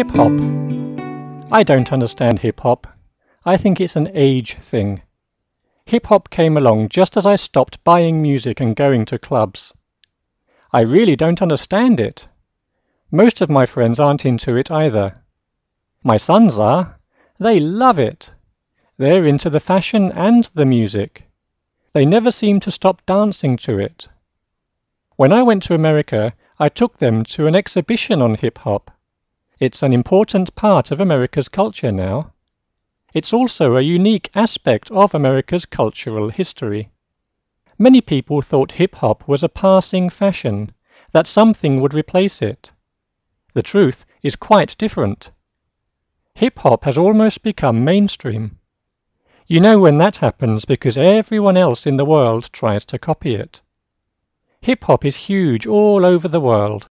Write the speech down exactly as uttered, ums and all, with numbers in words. hip-hop. I don't understand hip-hop. I think it's an age thing. Hip-hop came along just as I stopped buying music and going to clubs. I really don't understand it. Most of my friends aren't into it either. My sons are. They love it. They're into the fashion and the music. They never seem to stop dancing to it. When I went to America, I took them to an exhibition on hip-hop. It's an important part of America's culture now. It's also a unique aspect of America's cultural history. Many people thought hip-hop was a passing fashion, that something would replace it. The truth is quite different. Hip-hop has almost become mainstream. You know when that happens because everyone else in the world tries to copy it. Hip-hop is huge all over the world.